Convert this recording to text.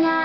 now.